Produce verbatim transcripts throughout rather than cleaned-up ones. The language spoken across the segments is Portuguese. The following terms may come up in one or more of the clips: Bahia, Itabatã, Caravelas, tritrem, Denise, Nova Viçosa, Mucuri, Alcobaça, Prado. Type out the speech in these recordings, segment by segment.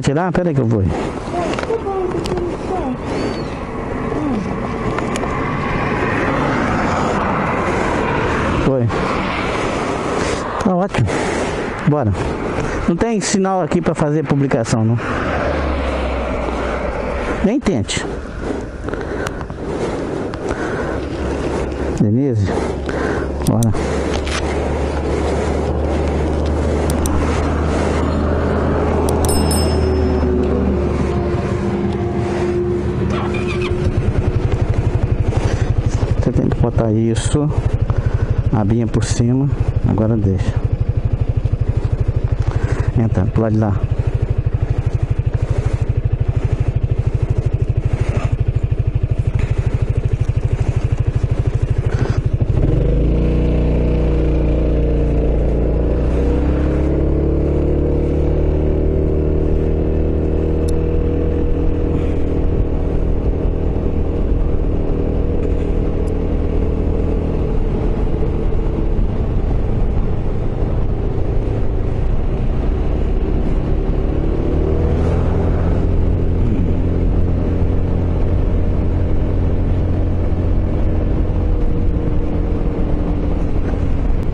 quer tirar? Peraí que eu vou. Foi. Tá ótimo. Bora. Não tem sinal aqui pra fazer publicação, não. Nem tente. Denise, bora. Você tem que botar isso, a abinha por cima, agora deixa. Entra pro lado de lá.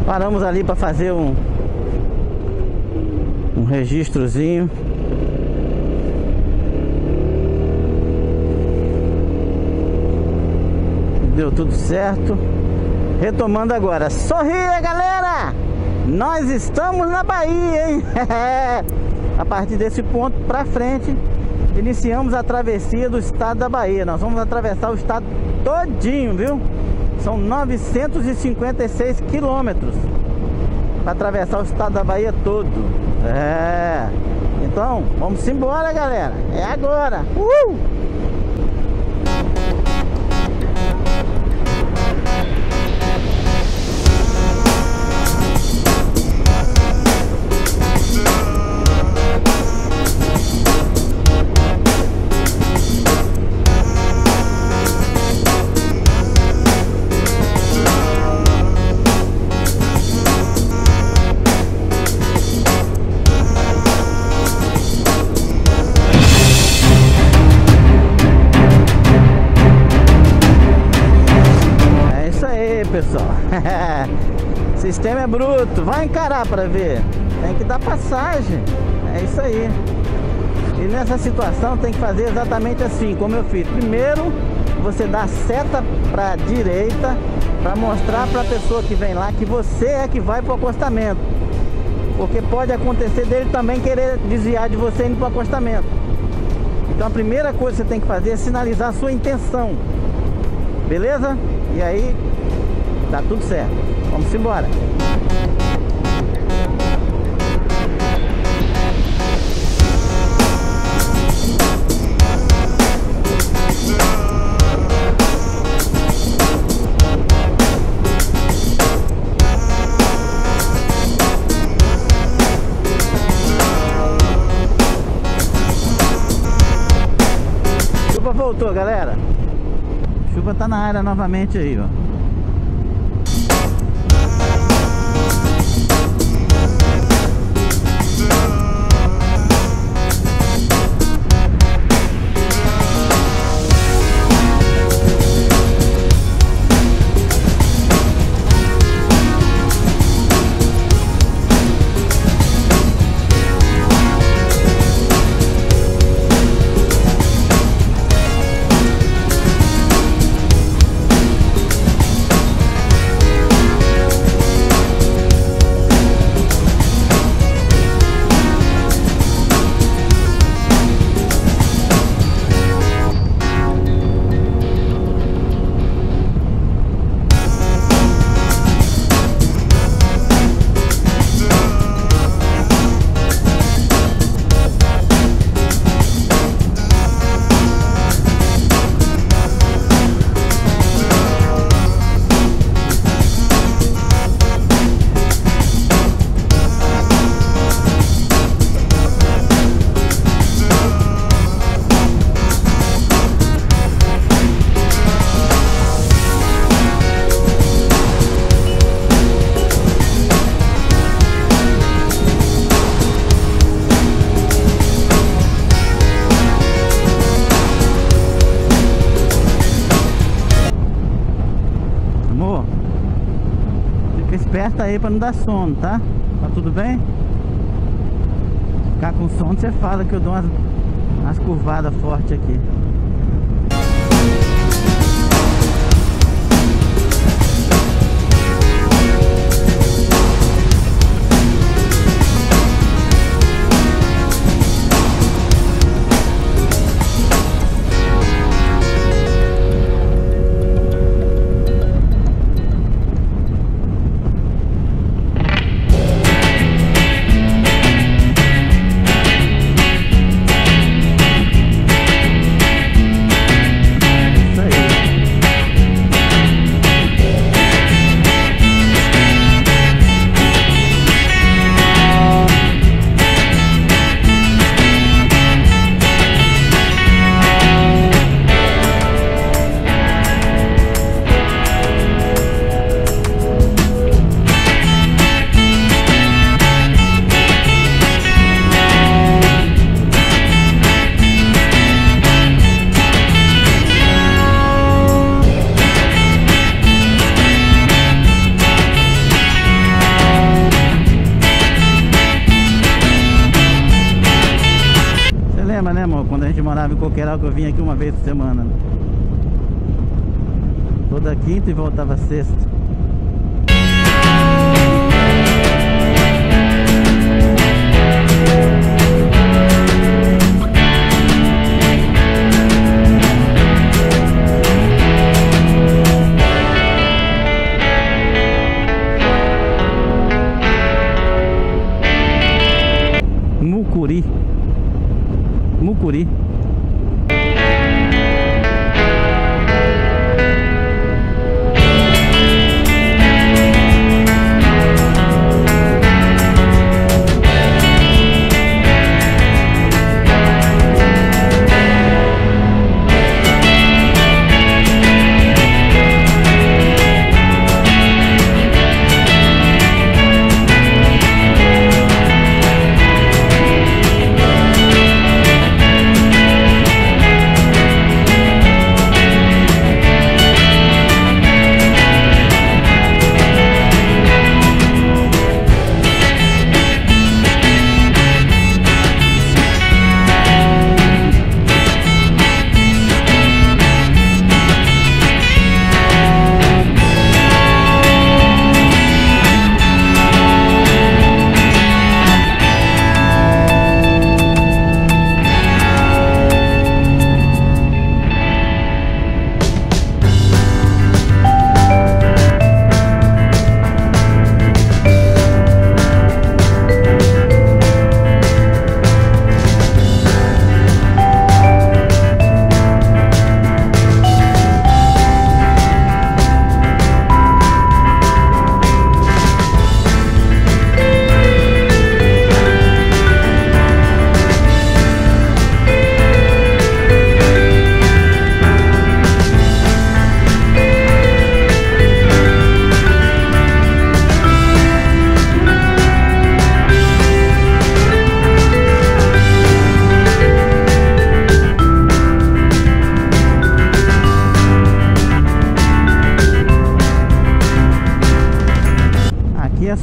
Paramos ali para fazer um um registrozinho. Deu tudo certo. Retomando agora. Sorria, galera! Nós estamos na Bahia, hein? A partir desse ponto para frente, iniciamos a travessia do estado da Bahia. Nós vamos atravessar o estado todinho, viu? São novecentos e cinquenta e seis quilômetros para atravessar o estado da Bahia todo. É. Então, vamos embora, galera. É agora. Uhul! Pessoal, sistema é bruto, vai encarar para ver, tem que dar passagem, é isso aí. E nessa situação tem que fazer exatamente assim como eu fiz. Primeiro você dá seta para direita para mostrar para a pessoa que vem lá que você é que vai para o acostamento, porque pode acontecer dele também querer desviar de você indo para o acostamento. Então a primeira coisa que você tem que fazer é sinalizar a sua intenção, beleza? E aí tá tudo certo. Vamos embora. Chuva voltou, galera. Chuva tá na área novamente aí, ó. alta aí pra não dar sono, tá? Tá tudo bem? Ficar com sono, você fala que eu dou umas, umas curvadas fortes aqui. Que eu vim aqui uma vez por semana, né? Toda quinta e voltava sexta. Mucuri, Mucuri.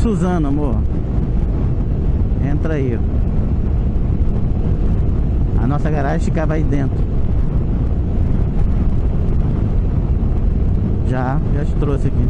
Suzana, amor, entra aí, ó. A nossa garagem ficava aí dentro. Já, já te trouxe aqui.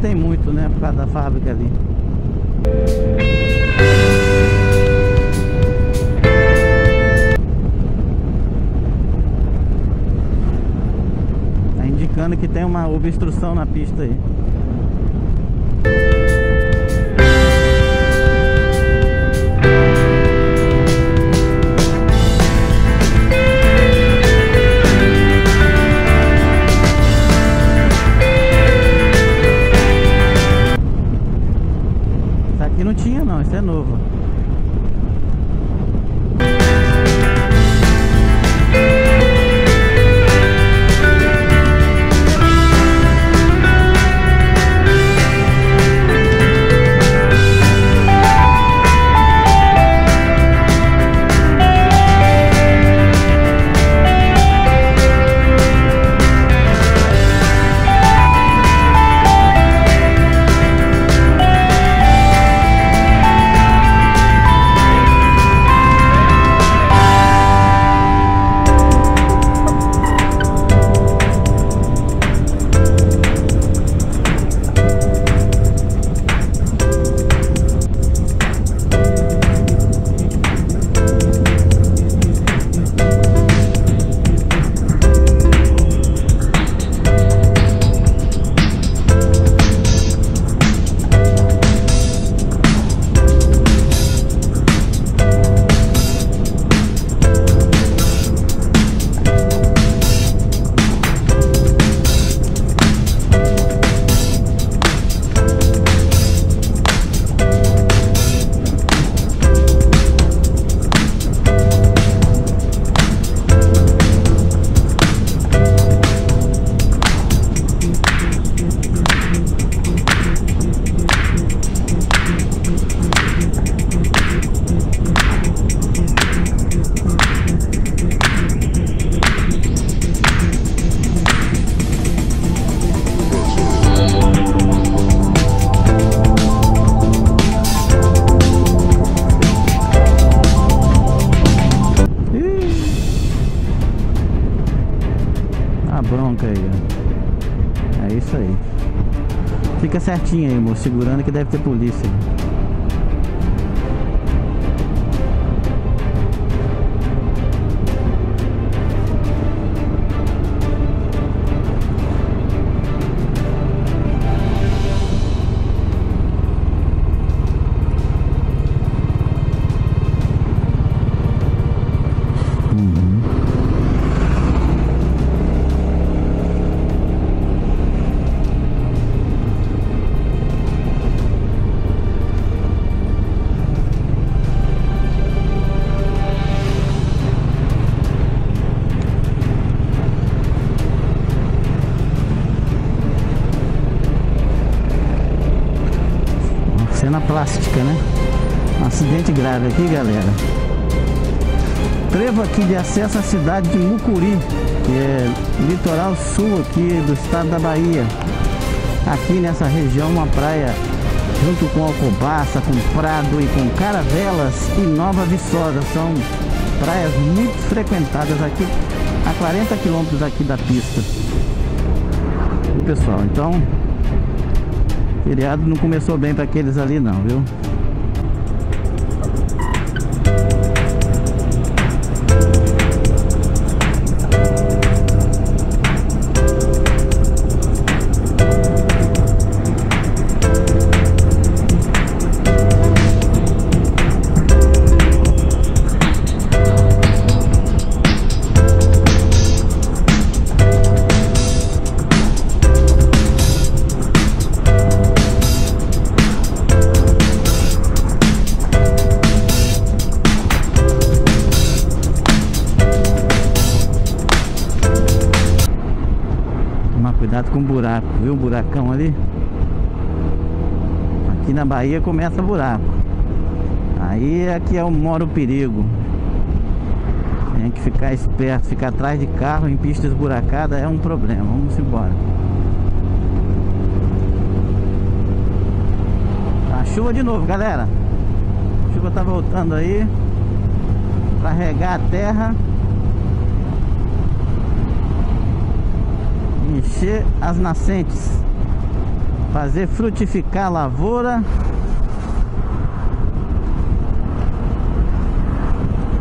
Tem muito, né? Por causa da fábrica ali. Tá indicando que tem uma obstrução na pista aí. Não tinha não, isso é novo. Fica certinho aí, moço, segurando que deve ter polícia. Na plástica, né? Um acidente grave aqui, galera. Trevo aqui de acesso à cidade de Mucuri, que é litoral sul aqui do estado da Bahia. Aqui nessa região, uma praia junto com Alcobaça, com Prado e com Caravelas e Nova Viçosa. São praias muito frequentadas aqui, a quarenta quilômetros aqui da pista. E, pessoal, então... o feriado não começou bem para aqueles ali não, viu? Cuidado com o buraco, viu? O buracão ali. Aqui na Bahia começa buraco. Aí aqui é onde mora o perigo. Tem que ficar esperto, ficar atrás de carro em pista esburacada é um problema. Vamos embora. A chuva de novo, galera. A chuva tá voltando aí para regar a terra, encher as nascentes, fazer frutificar a lavoura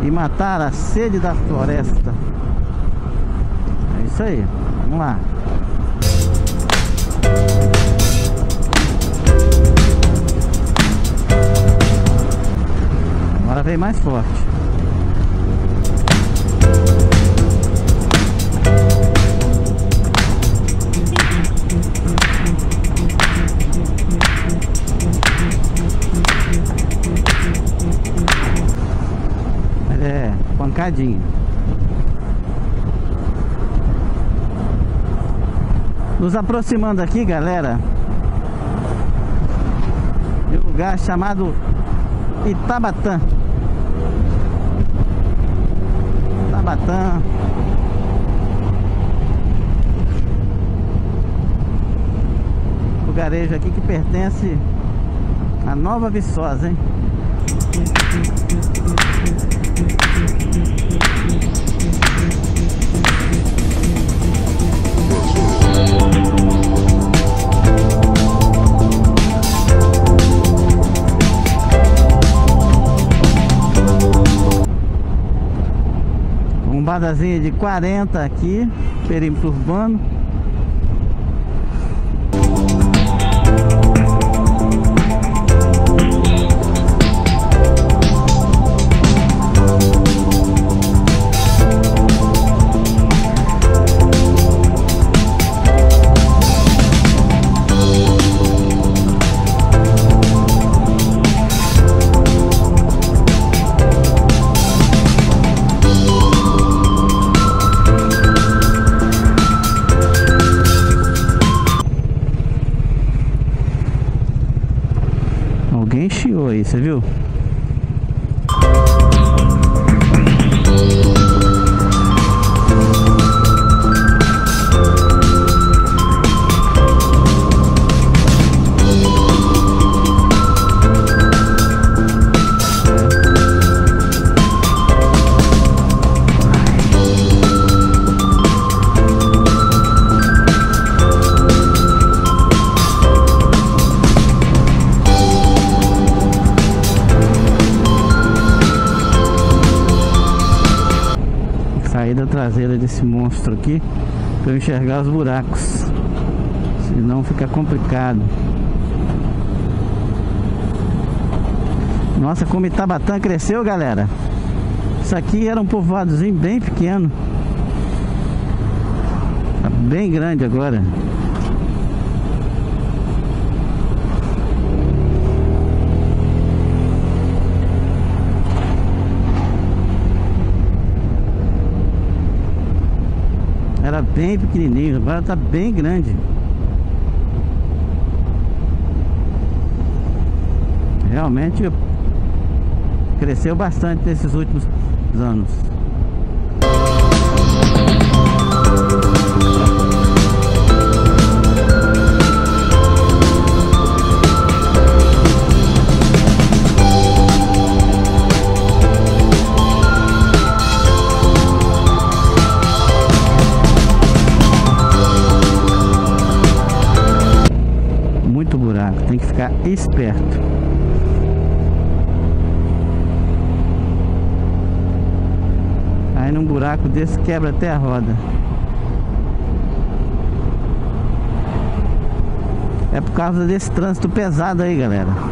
e matar a sede da floresta. É isso aí, vamos lá. Agora vem mais forte. Pancadinha. Nos aproximando aqui, galera, de um lugar chamado Itabatã. Itabatã. Lugarejo aqui que pertence à Nova Viçosa, hein? Bombadazinha de quarenta aqui, perímetro urbano. Alguém chiou aí, você viu? saída traseira desse monstro aqui, para eu enxergar os buracos, senão fica complicado. Nossa, como Itabatã cresceu, galera. Isso aqui era um povoadozinho bem pequeno, tá bem grande agora. Era bem pequenininho, agora tá bem grande. Realmente cresceu bastante nesses últimos anos. Muito buraco, tem que ficar esperto. Aí num buraco desse quebra até a roda. É por causa desse trânsito pesado aí, galera.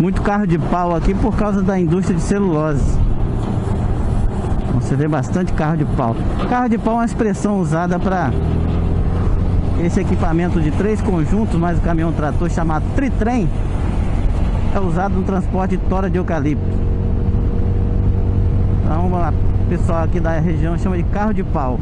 Muito carro de pau aqui por causa da indústria de celulose. Você vê bastante carro de pau. Carro de pau é uma expressão usada para esse equipamento de três conjuntos, mais o caminhão trator, chamado tritrem. É usado no transporte de tora de eucalipto. Então, o pessoal aqui da região chama de carro de pau.